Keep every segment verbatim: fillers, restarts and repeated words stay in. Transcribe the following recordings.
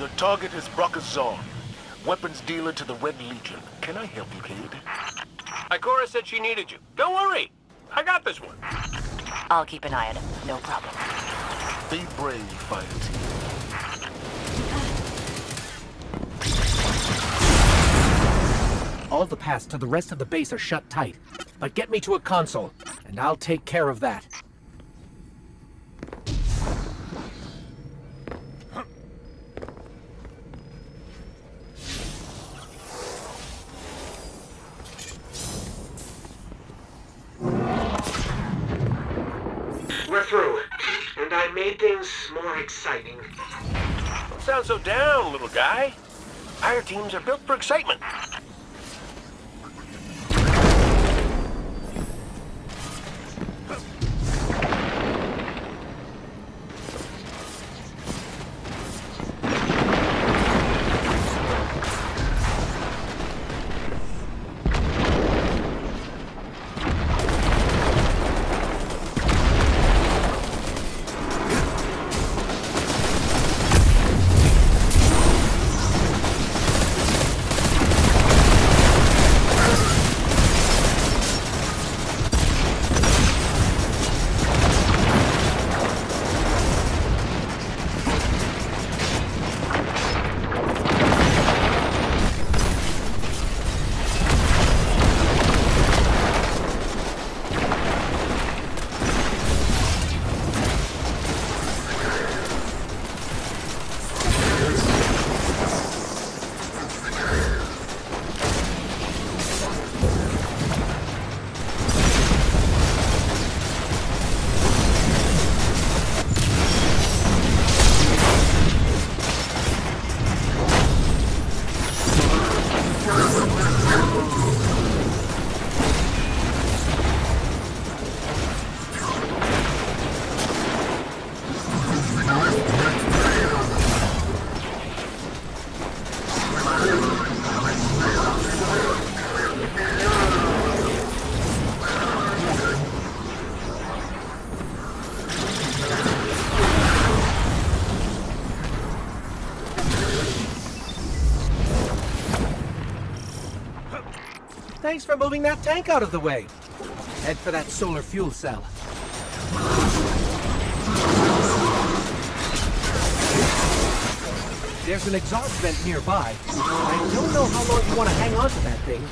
Your target is Broca Zorn, weapons dealer to the Red Legion. Can I help you, Cade? Ikora said she needed you. Don't worry. I got this one. I'll keep an eye on him. No problem. Be brave, fighter team. All the paths to the rest of the base are shut tight, but get me to a console, and I'll take care of that. We're through, and I made things more exciting. Don't sound so down, little guy. Fire teams are built for excitement. Thanks for moving that tank out of the way. Head for that solar fuel cell. There's an exhaust vent nearby. I don't know how long you want to hang on to that thing.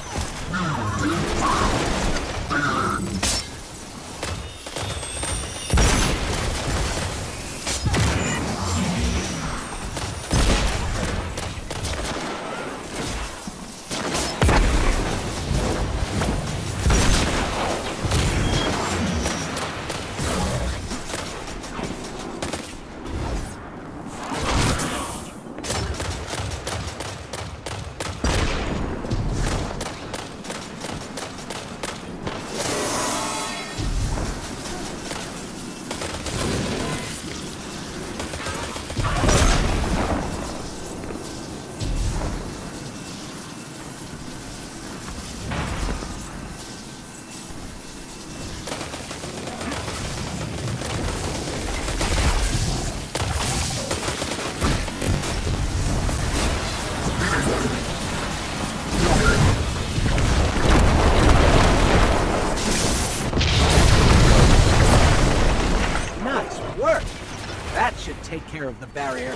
Take care of the barrier.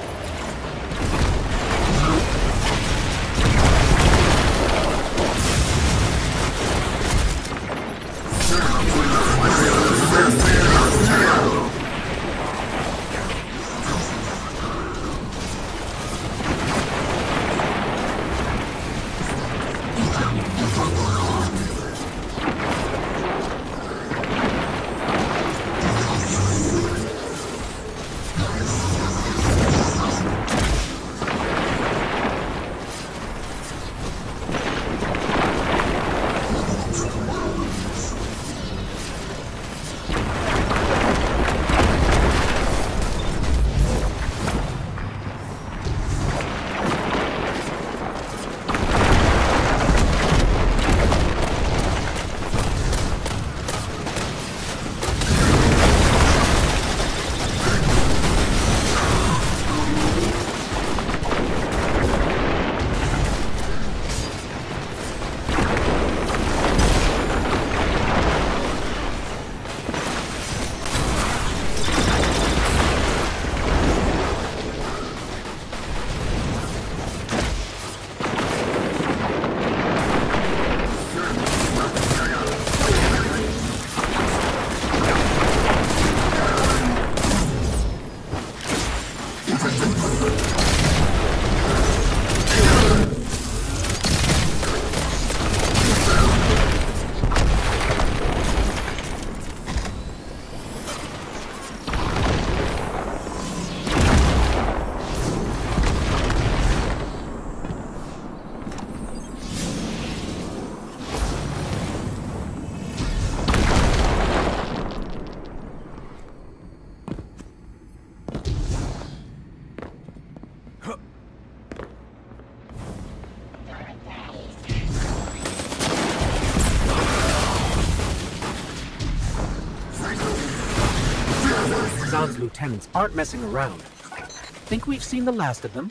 Zahn's lieutenants aren't messing around. Think we've seen the last of them?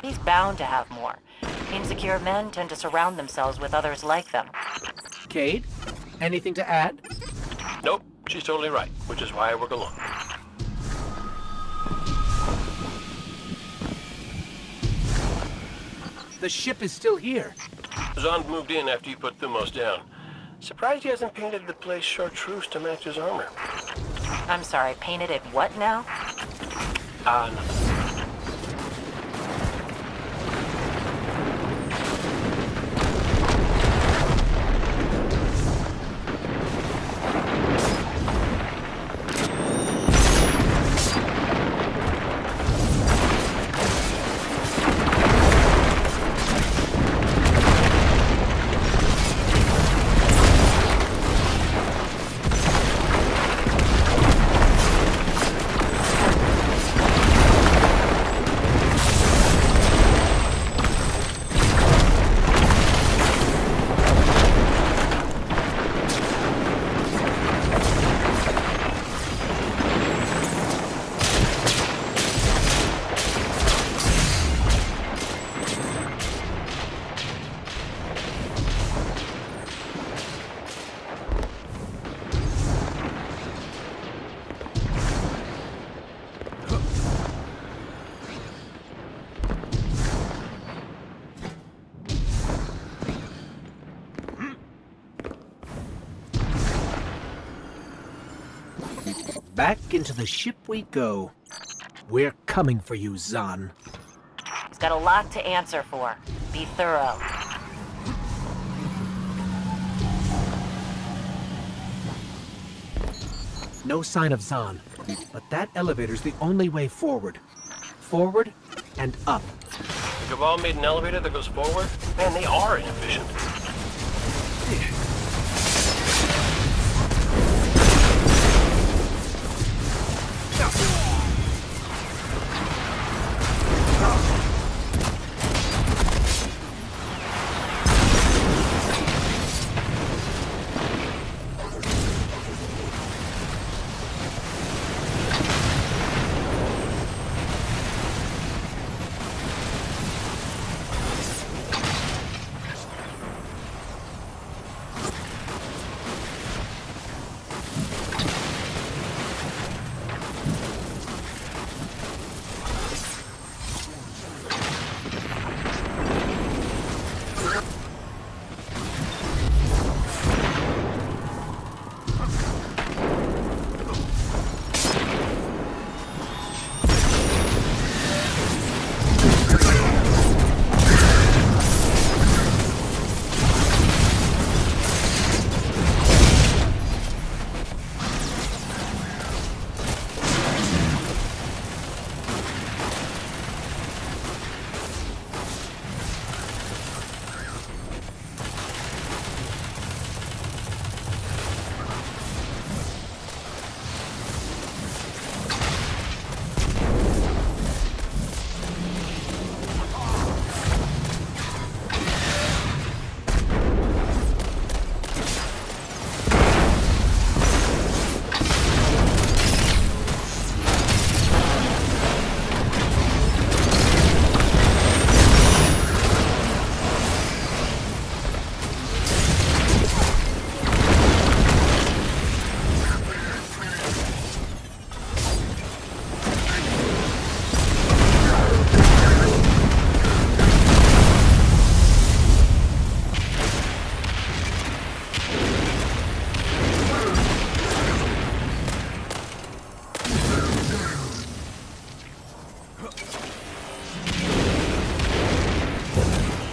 He's bound to have more. Insecure men tend to surround themselves with others like them. Cade, anything to add? Nope, she's totally right, which is why I work alone. The ship is still here. Zahn moved in after you put Thumos down. Surprised he hasn't painted the place chartreuse to match his armor. I'm sorry, painted it what now? Ah, uh, no. Back into the ship we go. We're coming for you, Zahn. He's got a lot to answer for. Be thorough. No sign of Zahn, but that elevator's the only way forward. Forward and up. The Cabal made an elevator that goes forward? Man, they are inefficient.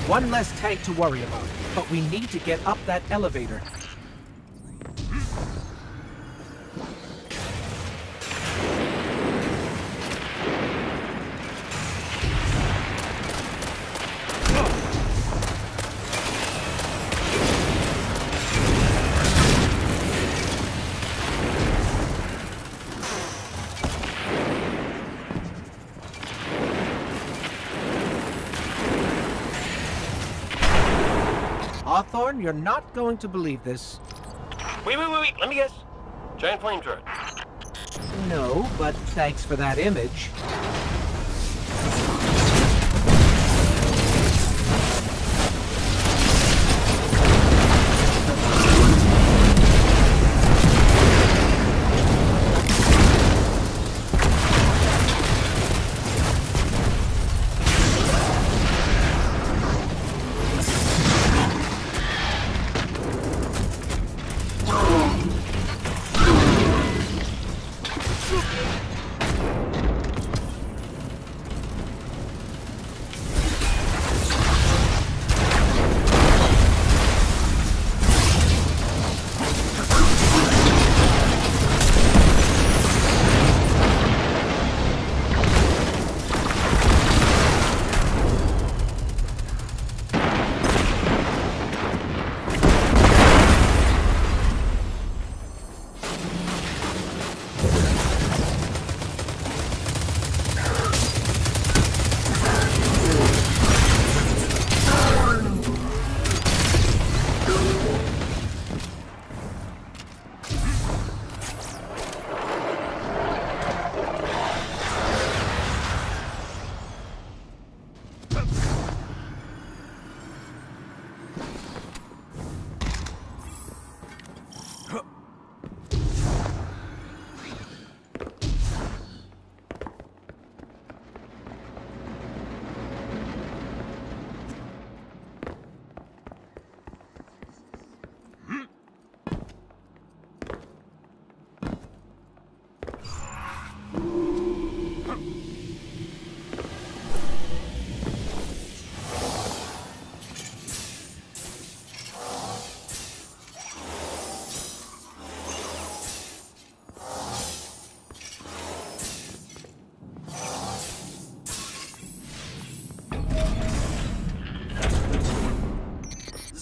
One less tank to worry about, but we need to get up that elevator. You're not going to believe this. Wait, wait, wait, wait. Let me guess. Giant flame turret. No, but thanks for that image.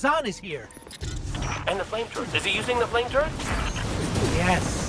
Zahn is here. And the flame turret. Is he using the flame turret? Yes.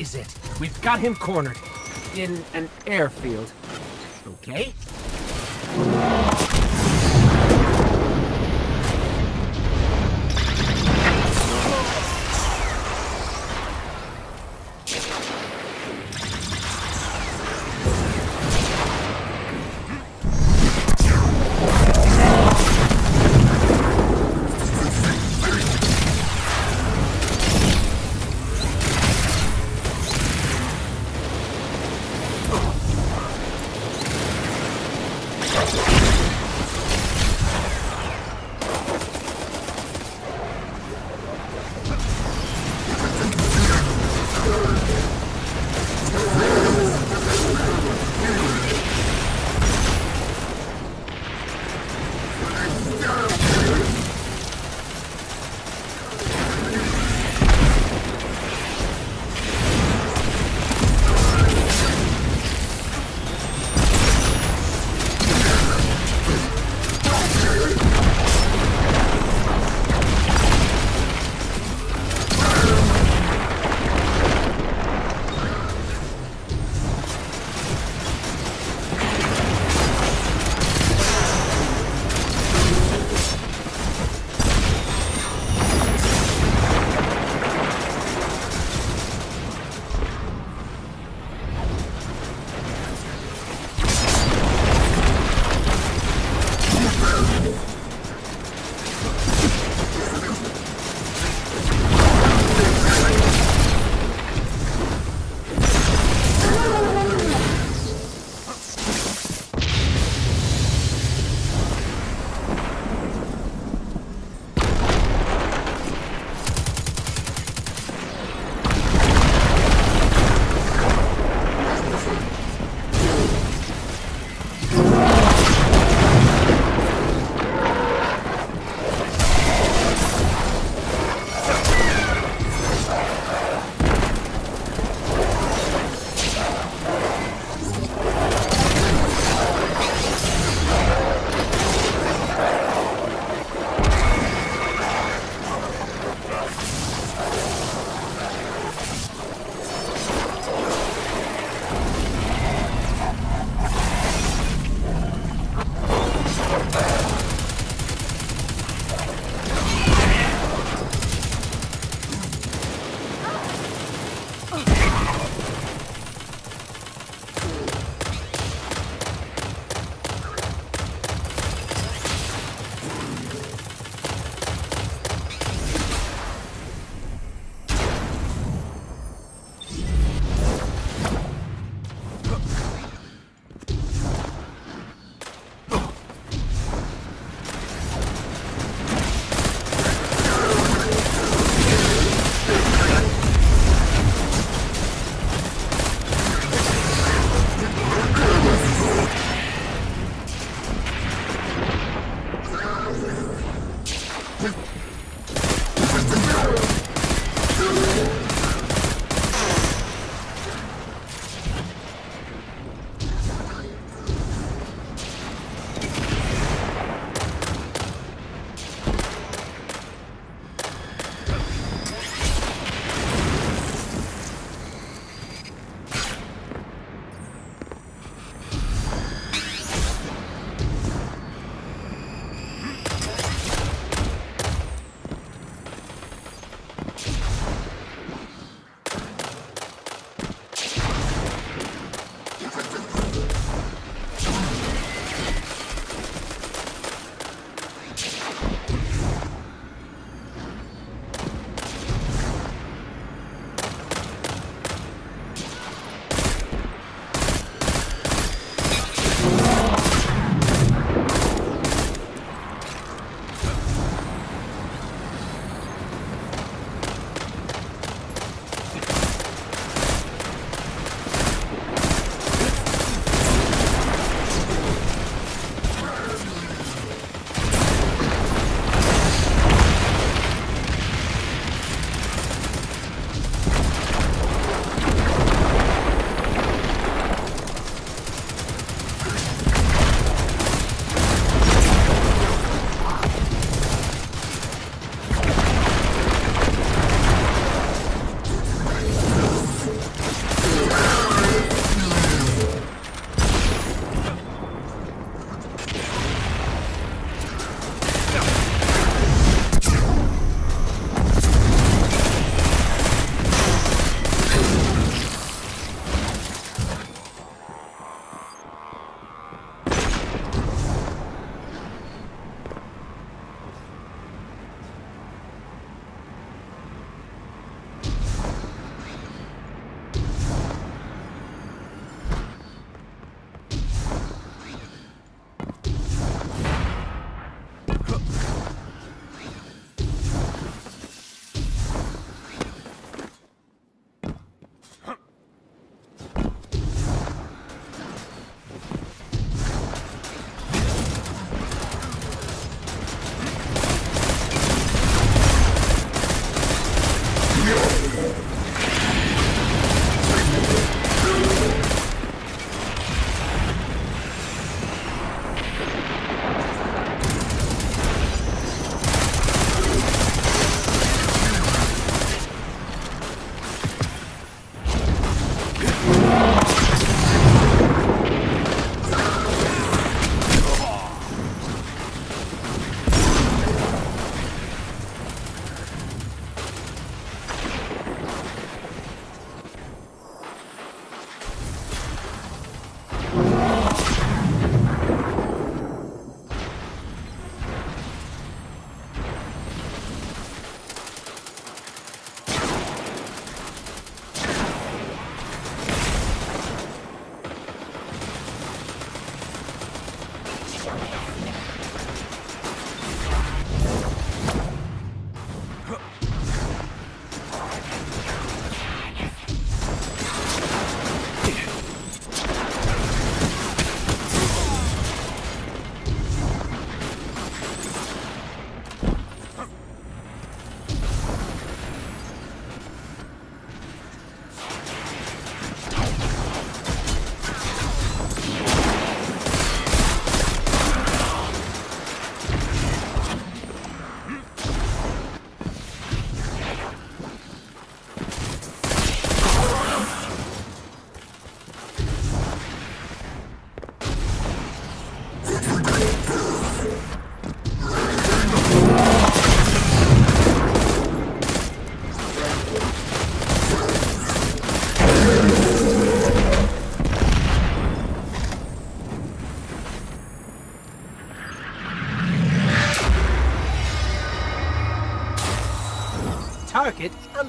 is it. We've got him cornered. In an airfield. Okay? Let's go.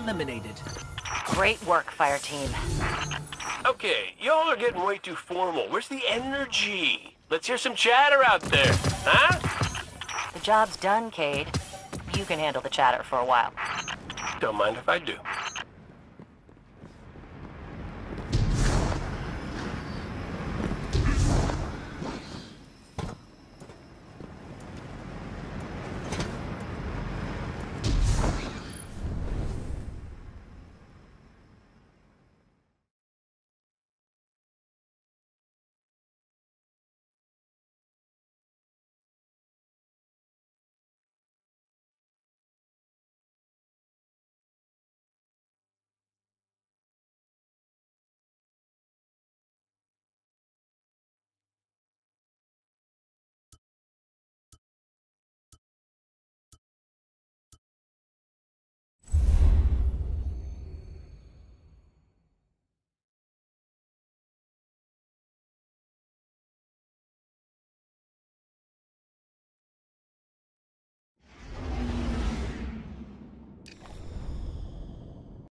eliminated. Great work, fire team. Okay, y'all are getting way too formal. Where's the energy? Let's hear some chatter out there, huh? The job's done, Cade. You can handle the chatter for a while. Don't mind if I do.